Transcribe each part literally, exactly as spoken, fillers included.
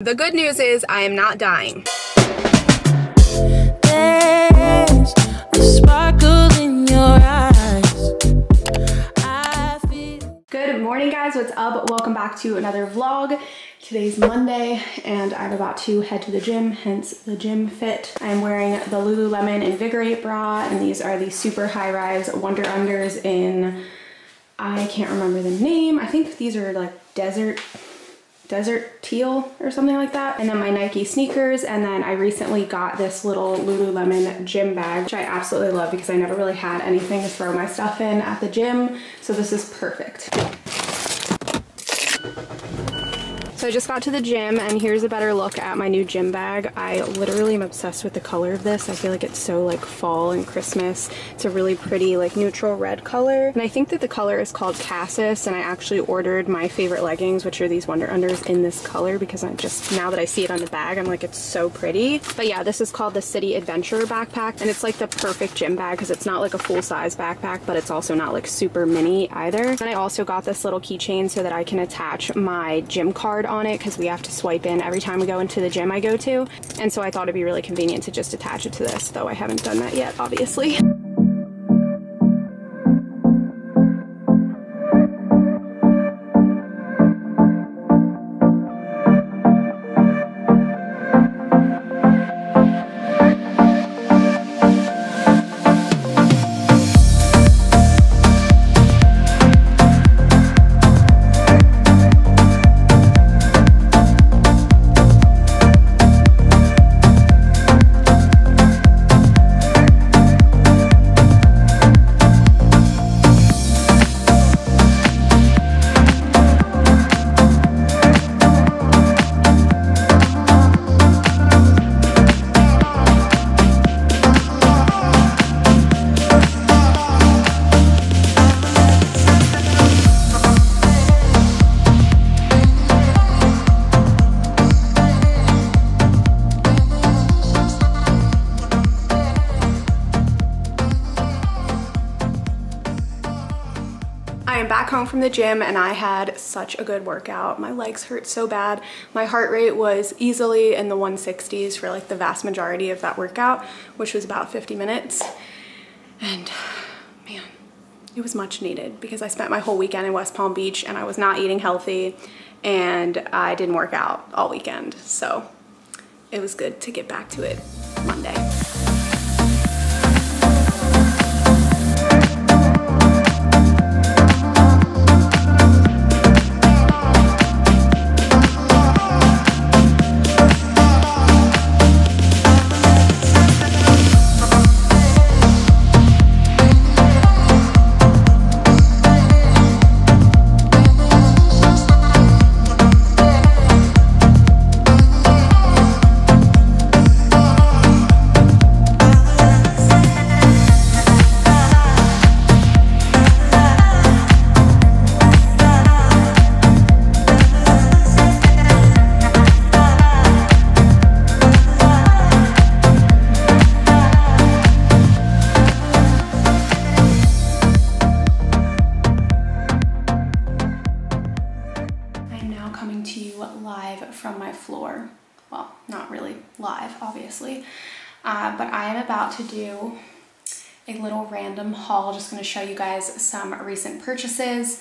The good news is I am not dying. There's a sparkle in your eyes. I feel good morning, guys. What's up? Welcome back to another vlog. Today's Monday and I'm about to head to the gym, hence the gym fit. I'm wearing the Lululemon Invigorate bra and these are the super high-rise Wonder Unders in, I can't remember the name. I think these are like desert desert teal or something like that. And then my Nike sneakers. And then I recently got this little Lululemon gym bag, which I absolutely love because I never really had anything to throw my stuff in at the gym. So this is perfect. So I just got to the gym and here's a better look at my new gym bag. I literally am obsessed with the color of this. I feel like it's so like fall and Christmas. It's a really pretty like neutral red color. And I think that the color is called Cassis and I actually ordered my favorite leggings, which are these Wonder Unders in this color because I'm just, now that I see it on the bag, I'm like, it's so pretty. But yeah, this is called the City Adventure backpack and it's like the perfect gym bag because it's not like a full size backpack, but it's also not like super mini either. And I also got this little keychain so that I can attach my gym card on it because we have to swipe in every time we go into the gym I go to, and so I thought it'd be really convenient to just attach it to this, though I haven't done that yet, obviously. Home from the gym and I had such a good workout. My legs hurt so bad. My heart rate was easily in the one sixties for like the vast majority of that workout, which was about fifty minutes. And man, it was much needed because I spent my whole weekend in West Palm Beach and I was not eating healthy and I didn't work out all weekend. So it was good to get back to it Monday. Uh, but I am about to do a little random haul. Just going to show you guys some recent purchases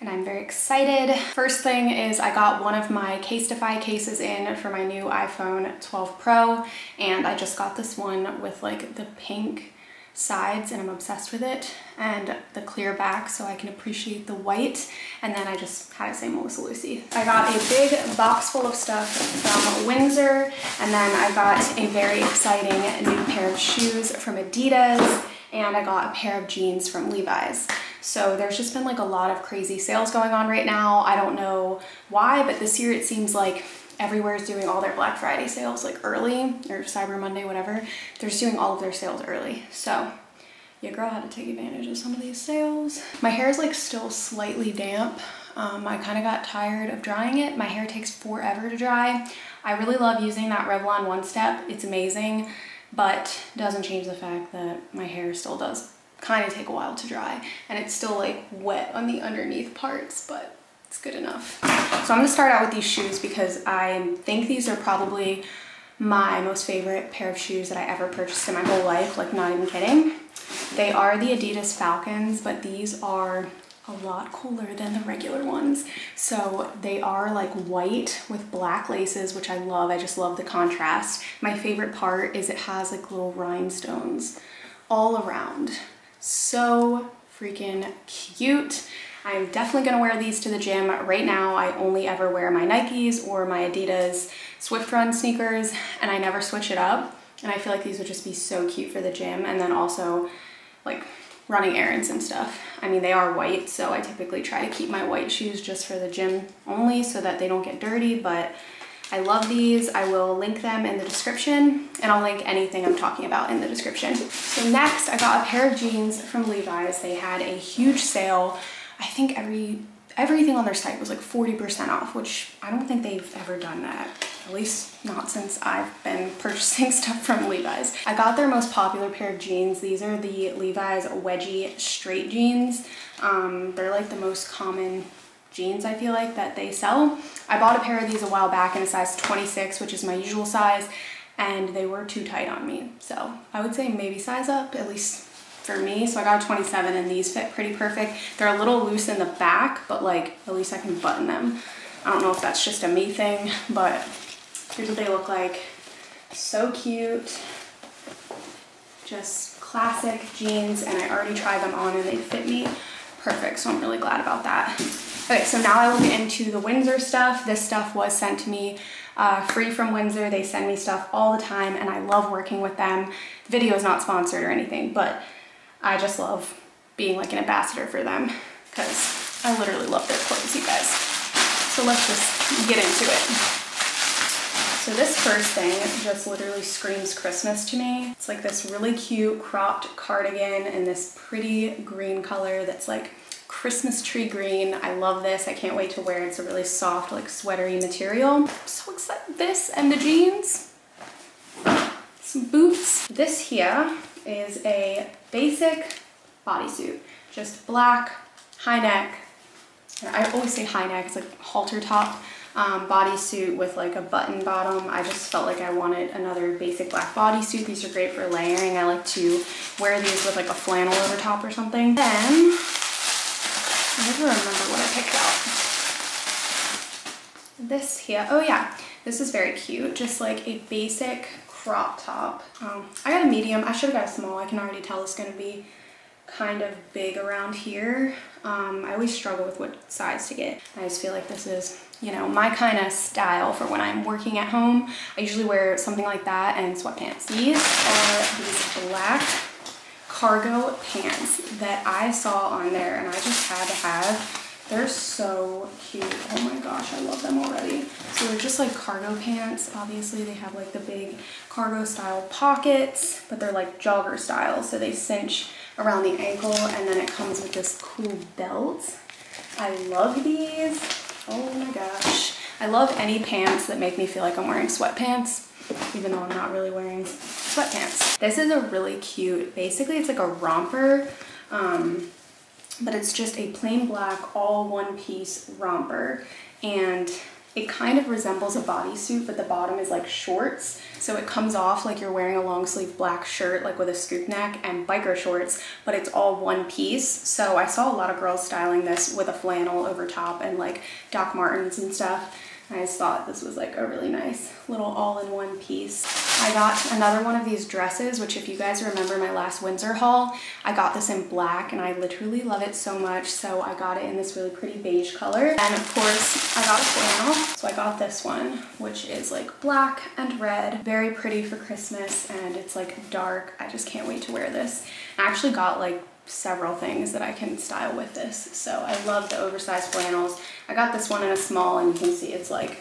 and I'm very excited. First thing is I got one of my Casetify cases in for my new iPhone twelve Pro and I just got this one with like the pink sides and I'm obsessed with it, and the clear back so I can appreciate the white, and then I just had it say Melissa Lucy. I got a big box full of stuff from Windsor, and then I got a very exciting new pair of shoes from Adidas, and I got a pair of jeans from Levi's. So there's just been like a lot of crazy sales going on right now. I don't know why, but this year it seems like everywhere is doing all their Black Friday sales like early, or Cyber Monday, whatever. They're just doing all of their sales early. So your girl had to take advantage of some of these sales. My hair is like still slightly damp. Um, I kind of got tired of drying it. My hair takes forever to dry. I really love using that Revlon One Step. It's amazing, but doesn't change the fact that my hair still does kind of take a while to dry. And it's still like wet on the underneath parts, but it's good enough. So I'm gonna start out with these shoes because I think these are probably my most favorite pair of shoes that I ever purchased in my whole life, like not even kidding. They are the Adidas Falcons, but these are a lot cooler than the regular ones. So they are like white with black laces, which I love. I just love the contrast. My favorite part is it has like little rhinestones all around. So freaking cute. I'm definitely gonna wear these to the gym. Right now, I only ever wear my Nikes or my Adidas Swift Run sneakers, and I never switch it up. And I feel like these would just be so cute for the gym. And then also like running errands and stuff. I mean, they are white, so I typically try to keep my white shoes just for the gym only so that they don't get dirty, but I love these. I will link them in the description, and I'll link anything I'm talking about in the description. So next, I got a pair of jeans from Levi's. They had a huge sale. I think every everything on their site was like forty percent off, which I don't think they've ever done that. At least not since I've been purchasing stuff from Levi's. I got their most popular pair of jeans. These are the Levi's Wedgie straight jeans. Um, they're like the most common jeans, I feel like, that they sell. I bought a pair of these a while back in a size twenty-six, which is my usual size, and they were too tight on me. So I would say maybe size up, at least for me. So I got a twenty-seven, and these fit pretty perfect. They're a little loose in the back, but like at least I can button them. I don't know if that's just a me thing, but here's what they look like. So cute. Just classic jeans, and I already tried them on and they fit me perfect, so I'm really glad about that. Okay, so now I will get into the Windsor stuff. This stuff was sent to me uh, free from Windsor. They send me stuff all the time, and I love working with them. The video is not sponsored or anything, but I just love being like an ambassador for them because I literally love their clothes, you guys. So let's just get into it. So this first thing just literally screams Christmas to me. It's like this really cute cropped cardigan in this pretty green color that's like Christmas tree green. I love this. I can't wait to wear it. It's a really soft, like sweatery material. I'm so excited. This and the jeans. Some boots. This here is a basic bodysuit, just black, high neck. I always say high neck, it's like halter top um, bodysuit with like a button bottom. I just felt like I wanted another basic black bodysuit. These are great for layering. I like to wear these with like a flannel over top or something. Then, I never remember what I picked out. This here, oh yeah, this is very cute, just like a basic crop top. Um, I got a medium. I should have got a small. I can already tell it's going to be kind of big around here. Um, I always struggle with what size to get. I just feel like this is, you know, my kind of style for when I'm working at home. I usually wear something like that and sweatpants. These are these black cargo pants that I saw on there and I just had to have. They're so cute. Oh my gosh, I love them already. So they're just like cargo pants. Obviously they have like the big cargo style pockets, but they're like jogger style. So they cinch around the ankle and then it comes with this cool belt. I love these. Oh my gosh. I love any pants that make me feel like I'm wearing sweatpants, even though I'm not really wearing sweatpants. This is a really cute, basically it's like a romper. Um, but it's just a plain black, all one piece romper. And it kind of resembles a bodysuit, but the bottom is like shorts. So it comes off like you're wearing a long sleeve black shirt, like with a scoop neck and biker shorts, but it's all one piece. So I saw a lot of girls styling this with a flannel over top and like Doc Martens and stuff. And I just thought this was like a really nice little all-in-one piece. I got another one of these dresses, which if you guys remember my last Windsor haul, I got this in black and I literally love it so much. So I got it in this really pretty beige color. And of course I got a flannel. So I got this one, which is like black and red, very pretty for Christmas. And it's like dark. I just can't wait to wear this. I actually got like several things that I can style with this. So I love the oversized flannels. I got this one in a small and you can see it's like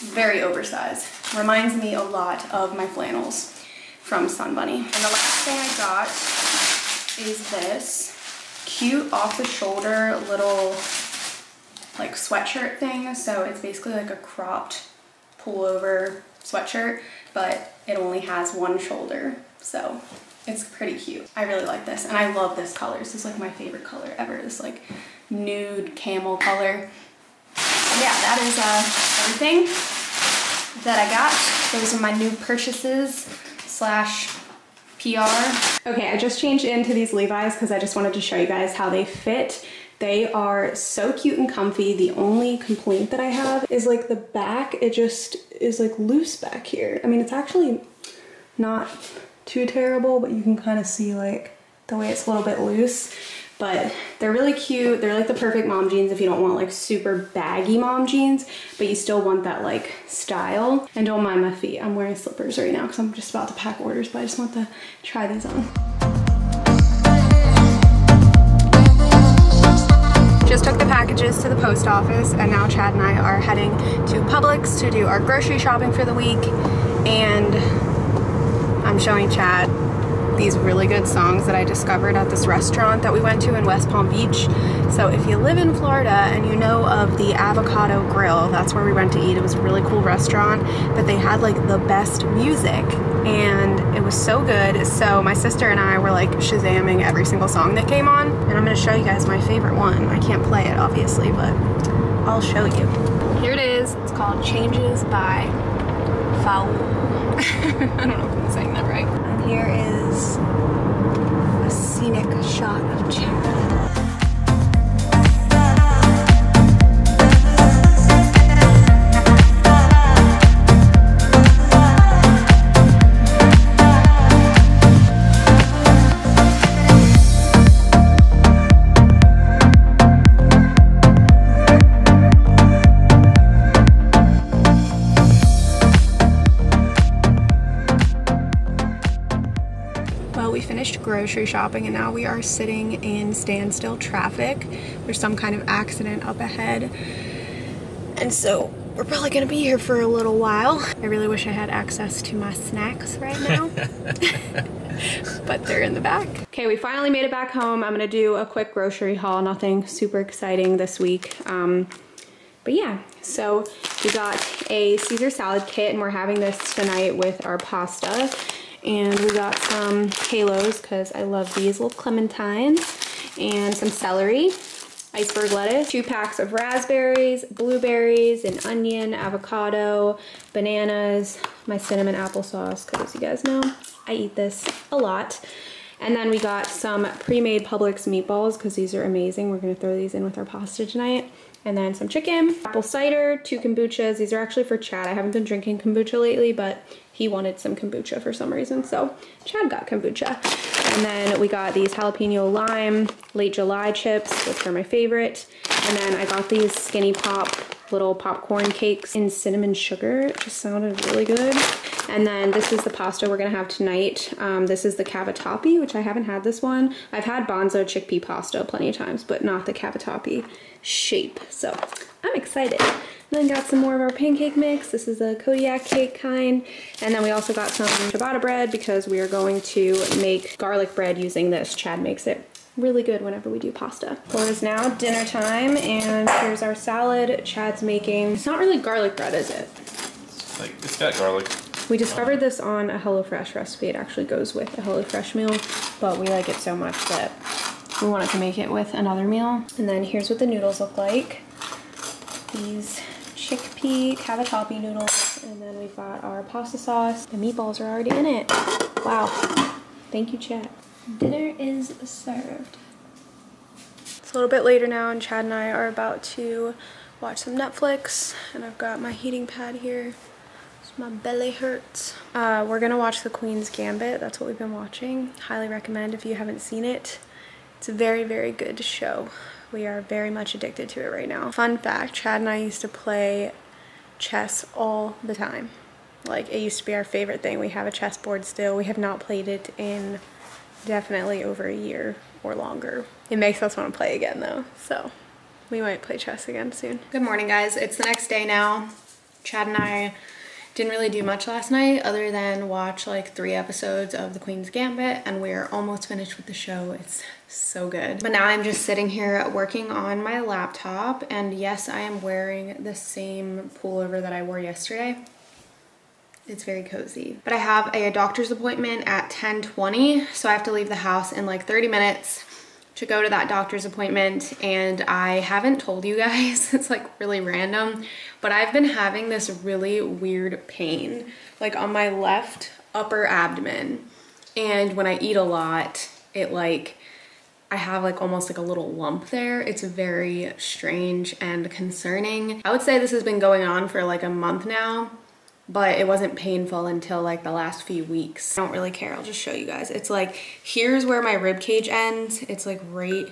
very oversized. Reminds me a lot of my flannels from Sun Bunny. And the last thing I got is this cute off the shoulder little like sweatshirt thing. So it's basically like a cropped pullover sweatshirt, but it only has one shoulder. So it's pretty cute. I really like this and I love this color. This is like my favorite color ever. This like nude camel color. yeah, that is uh, everything that I got. Those are my new purchases slash P R. Okay, I just changed into these Levi's because I just wanted to show you guys how they fit. They are so cute and comfy. The only complaint that I have is like the back, it just is like loose back here. I mean, it's actually not too terrible, but you can kind of see like the way it's a little bit loose. But they're really cute. They're like the perfect mom jeans if you don't want like super baggy mom jeans, but you still want that like style. And don't mind my feet. I'm wearing slippers right now because I'm just about to pack orders, but I just want to try these on. Just took the packages to the post office, and now Chad and I are heading to Publix to do our grocery shopping for the week. And I'm showing Chad these really good songs that I discovered at this restaurant that we went to in West Palm Beach. So if you live in Florida and you know of the Avocado Grill, that's where we went to eat. It was a really cool restaurant, but they had like the best music and it was so good. So my sister and I were like shazamming every single song that came on, and I'm gonna show you guys my favorite one. I can't play it obviously, but I'll show you. Here it is. It's called Changes by Fowl. I don't know if I'm saying that right. And here is a scenic shot of Chad. Grocery shopping, and now we are sitting in standstill traffic. There's some kind of accident up ahead, and so we're probably gonna be here for a little while. I really wish I had access to my snacks right now. But they're in the back. Okay, we finally made it back home. I'm gonna do a quick grocery haul, nothing super exciting this week. Um, But yeah, so we got a Caesar salad kit, and we're having this tonight with our pasta. And we got some halos because I love these, little clementines, and some celery, iceberg lettuce, two packs of raspberries, blueberries, an onion, avocado, bananas, my cinnamon applesauce because you guys know I eat this a lot. And then we got some pre-made Publix meatballs because these are amazing. We're going to throw these in with our pasta tonight. And then some chicken, apple cider, two kombuchas. These are actually for Chad. I haven't been drinking kombucha lately, but he wanted some kombucha for some reason, so Chad got kombucha. And then we got these jalapeno lime late July chips, which are my favorite. And then I got these Skinny Pop little popcorn cakes in cinnamon sugar. It just sounded really good. And then this is the pasta we're gonna have tonight. Um, this is the cavatappi, which I haven't had this one. I've had bonzo chickpea pasta plenty of times, but not the cavatappi shape. So I'm excited. And then got some more of our pancake mix. This is a Kodiak cake kind. And then we also got some ciabatta bread because we are going to make garlic bread using this. Chad makes it really good whenever we do pasta. Well, it is now dinner time, and here's our salad. Chad's making, it's not really garlic bread, is it? It's like, it's got garlic. We discovered this on a HelloFresh recipe. It actually goes with a HelloFresh meal, but we like it so much that we wanted to make it with another meal. And then here's what the noodles look like. These chickpea cavatappi noodles, and then we've got our pasta sauce. The meatballs are already in it. Wow. Thank you, Chad. Dinner is served. It's a little bit later now, and Chad and I are about to watch some Netflix, and I've got my heating pad here. My belly hurts. Uh, we're gonna watch The Queen's Gambit. That's what we've been watching. Highly recommend if you haven't seen it. It's a very, very good show. We are very much addicted to it right now. Fun fact, Chad and I used to play chess all the time. Like, it used to be our favorite thing. We have a chessboard still. We have not played it in definitely over a year or longer. It makes us wanna play again though, so we might play chess again soon. Good morning, guys. It's the next day now. Chad and I didn't really do much last night other than watch like three episodes of The Queen's Gambit, and we're almost finished with the show. It's so good. But now I'm just sitting here working on my laptop, and yes, I am wearing the same pullover that I wore yesterday. It's very cozy. But I have a doctor's appointment at ten twenty, so I have to leave the house in like thirty minutes. to go to that doctor's appointment, and I haven't told you guys, it's like really random, but I've been having this really weird pain like on my left upper abdomen, and when I eat a lot it like I have like almost like a little lump there. It's very strange and concerning. I would say this has been going on for like a month now, but it wasn't painful until like the last few weeks. I don't really care, I'll just show you guys. It's like, here's where my rib cage ends. It's like right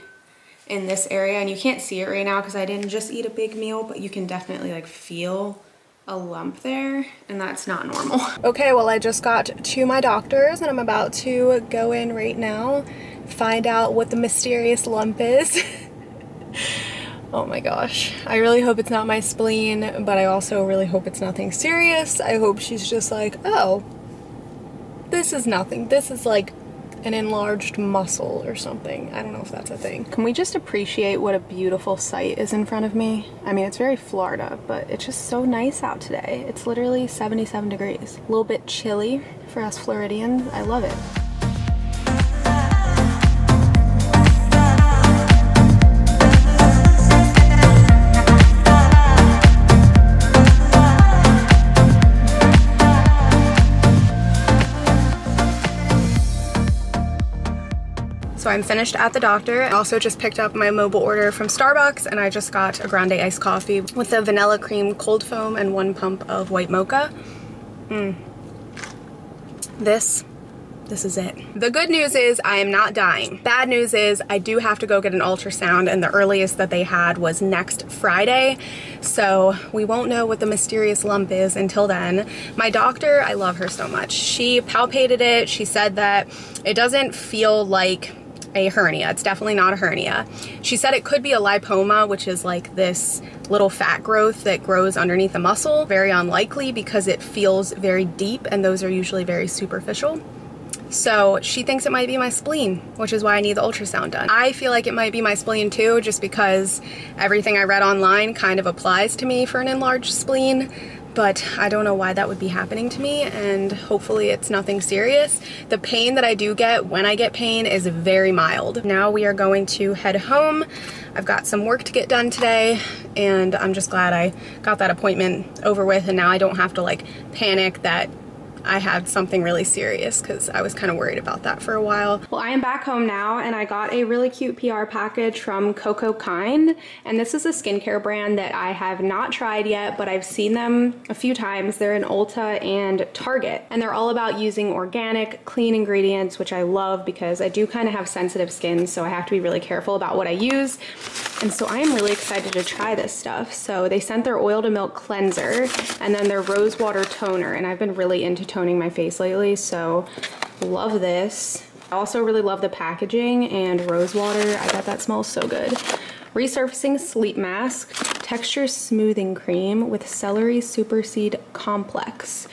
in this area, and you can't see it right now because I didn't just eat a big meal, but you can definitely like feel a lump there, and that's not normal. Okay, well I just got to my doctor's and I'm about to go in right now, find out what the mysterious lump is. Oh my gosh. I really hope it's not my spleen, but I also really hope it's nothing serious. I hope she's just like, oh, this is nothing. This is like an enlarged muscle or something. I don't know if that's a thing. Can we just appreciate what a beautiful sight is in front of me? I mean, it's very Florida, but it's just so nice out today. It's literally seventy-seven degrees. A little bit chilly for us Floridians. I love it. So I'm finished at the doctor. I also just picked up my mobile order from Starbucks, and I just got a grande iced coffee with a vanilla cream cold foam and one pump of white mocha. Mm. This, this is it. The good news is I am not dying. Bad news is I do have to go get an ultrasound, and the earliest that they had was next Friday. So we won't know what the mysterious lump is until then. My doctor, I love her so much. She palpated it. She said that it doesn't feel like a hernia. It's definitely not a hernia. She said it could be a lipoma, which is like this little fat growth that grows underneath the muscle. Very unlikely because it feels very deep, and those are usually very superficial. So she thinks it might be my spleen, which is why I need the ultrasound done. I feel like it might be my spleen too, just because everything I read online kind of applies to me for an enlarged spleen. But I don't know why that would be happening to me, and hopefully it's nothing serious. The pain that I do get when I get pain is very mild. Now we are going to head home. I've got some work to get done today, and I'm just glad I got that appointment over with, and now I don't have to like panic that I had something really serious, because I was kind of worried about that for a while. Well, I am back home now, and I got a really cute P R package from CocoKind, and this is a skincare brand that I have not tried yet, but I've seen them a few times. They're in Ulta and Target, and they're all about using organic, clean ingredients, which I love because I do kind of have sensitive skin, so I have to be really careful about what I use. And so I am really excited to try this stuff. So they sent their oil to milk cleanser and then their rose water toner, and I've been really into toning my face lately, so love this. I also really love the packaging and rose water. I bet that smells so good. Resurfacing sleep mask, texture smoothing cream with celery superseed complex.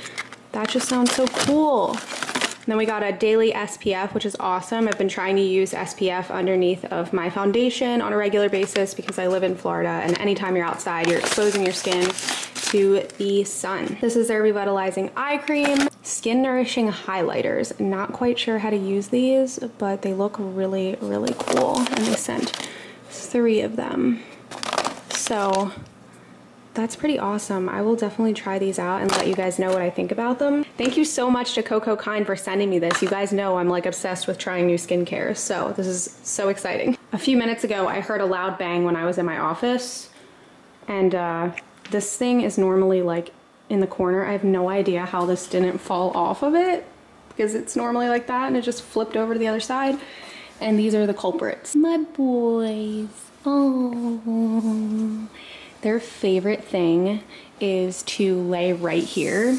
That just sounds so cool. And then we got a daily S P F, which is awesome. I've been trying to use S P F underneath of my foundation on a regular basis because I live in Florida, and anytime you're outside, you're exposing your skin to the sun. This is their revitalizing eye cream, skin nourishing highlighters. Not quite sure how to use these, but they look really, really cool. And they sent three of them. So that's pretty awesome. I will definitely try these out and let you guys know what I think about them. Thank you so much to CocoKind for sending me this. You guys know I'm like obsessed with trying new skincare, so this is so exciting. A few minutes ago, I heard a loud bang when I was in my office, and uh, this thing is normally like in the corner. I have no idea how this didn't fall off of it because it's normally like that, and it just flipped over to the other side. And these are the culprits. My boys, oh. Their favorite thing is to lay right here.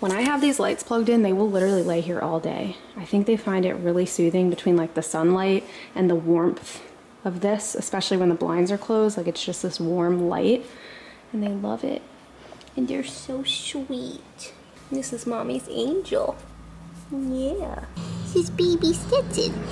When I have these lights plugged in, they will literally lay here all day. I think they find it really soothing between like the sunlight and the warmth of this, especially when the blinds are closed. Like it's just this warm light, and they love it. And they're so sweet. This is mommy's angel. Yeah. This is baby Stetson.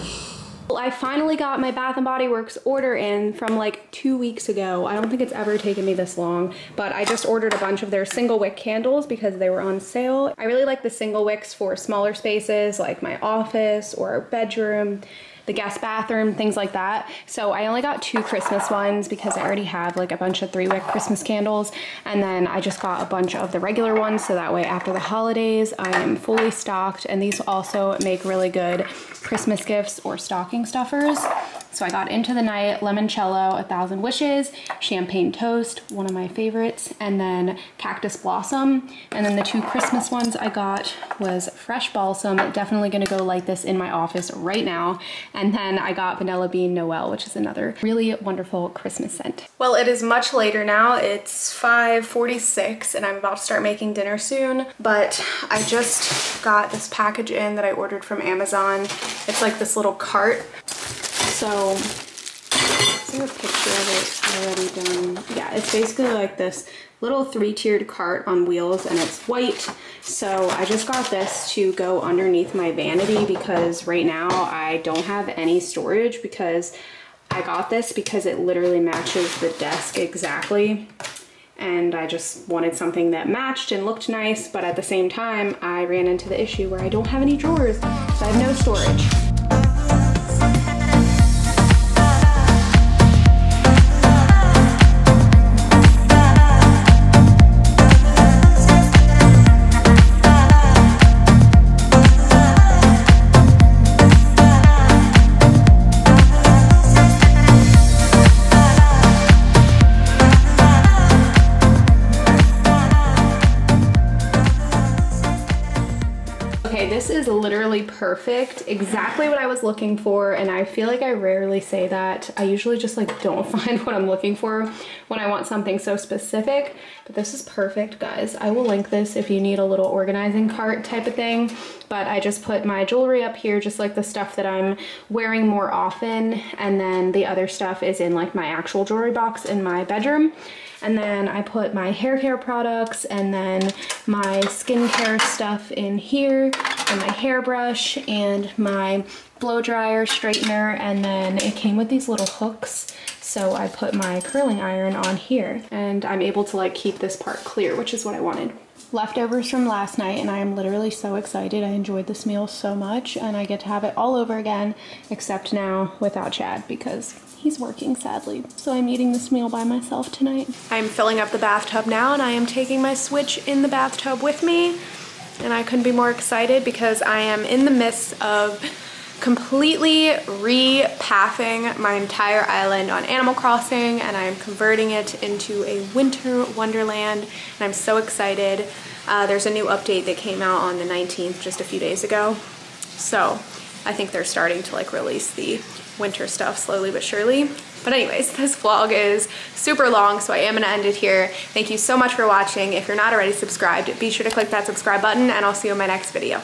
Well, I finally got my Bath and Body Works order in from like two weeks ago. I don't think it's ever taken me this long, but I just ordered a bunch of their single wick candles because they were on sale. I really like the single wicks for smaller spaces like my office or our bedroom. the guest bathroom, things like that. So I only got two Christmas ones because I already have like a bunch of three wick Christmas candles, and then I just got a bunch of the regular ones, so that way after the holidays I am fully stocked. And these also make really good Christmas gifts or stocking stuffers. So I got Into the Night, Limoncello, A Thousand Wishes, Champagne Toast, one of my favorites, and then Cactus Blossom. And then the two Christmas ones I got was Fresh Balsam, definitely gonna go light this in my office right now. And then I got Vanilla Bean Noel, which is another really wonderful Christmas scent. Well, it is much later now. It's five forty-six and I'm about to start making dinner soon, but I just got this package in that I ordered from Amazon. It's like this little cart. So, is there a picture of it already done? Yeah, it's basically like this little three-tiered cart on wheels, and it's white. So I just got this to go underneath my vanity because right now I don't have any storage, because I got this because it literally matches the desk exactly. And I just wanted something that matched and looked nice, but at the same time, I ran into the issue where I don't have any drawers, so I have no storage. Literally perfect, exactly what I was looking for, and I feel like I rarely say that. I usually just like don't find what I'm looking for when I want something so specific, but this is perfect, guys. I will link this if you need a little organizing cart type of thing, but I just put my jewelry up here, just like the stuff that I'm wearing more often, and then the other stuff is in like my actual jewelry box in my bedroom. And then I put my hair care products and then my skincare stuff in here, and my hairbrush and my blow dryer, straightener, and then it came with these little hooks. So I put my curling iron on here, and I'm able to like keep this part clear, which is what I wanted. Leftovers from last night, and I am literally so excited. I enjoyed this meal so much, and I get to have it all over again, except now without Chad because he's working, sadly. So I'm eating this meal by myself tonight. I'm filling up the bathtub now, and I am taking my Switch in the bathtub with me, and I couldn't be more excited because I am in the midst of completely repathing my entire island on Animal Crossing, and I'm converting it into a winter wonderland, and I'm so excited. Uh, there's a new update that came out on the nineteenth, just a few days ago. So I think they're starting to like release the winter stuff slowly but surely. But anyways, this vlog is super long, so I am gonna end it here. Thank you so much for watching. If you're not already subscribed, be sure to click that subscribe button, and I'll see you in my next video.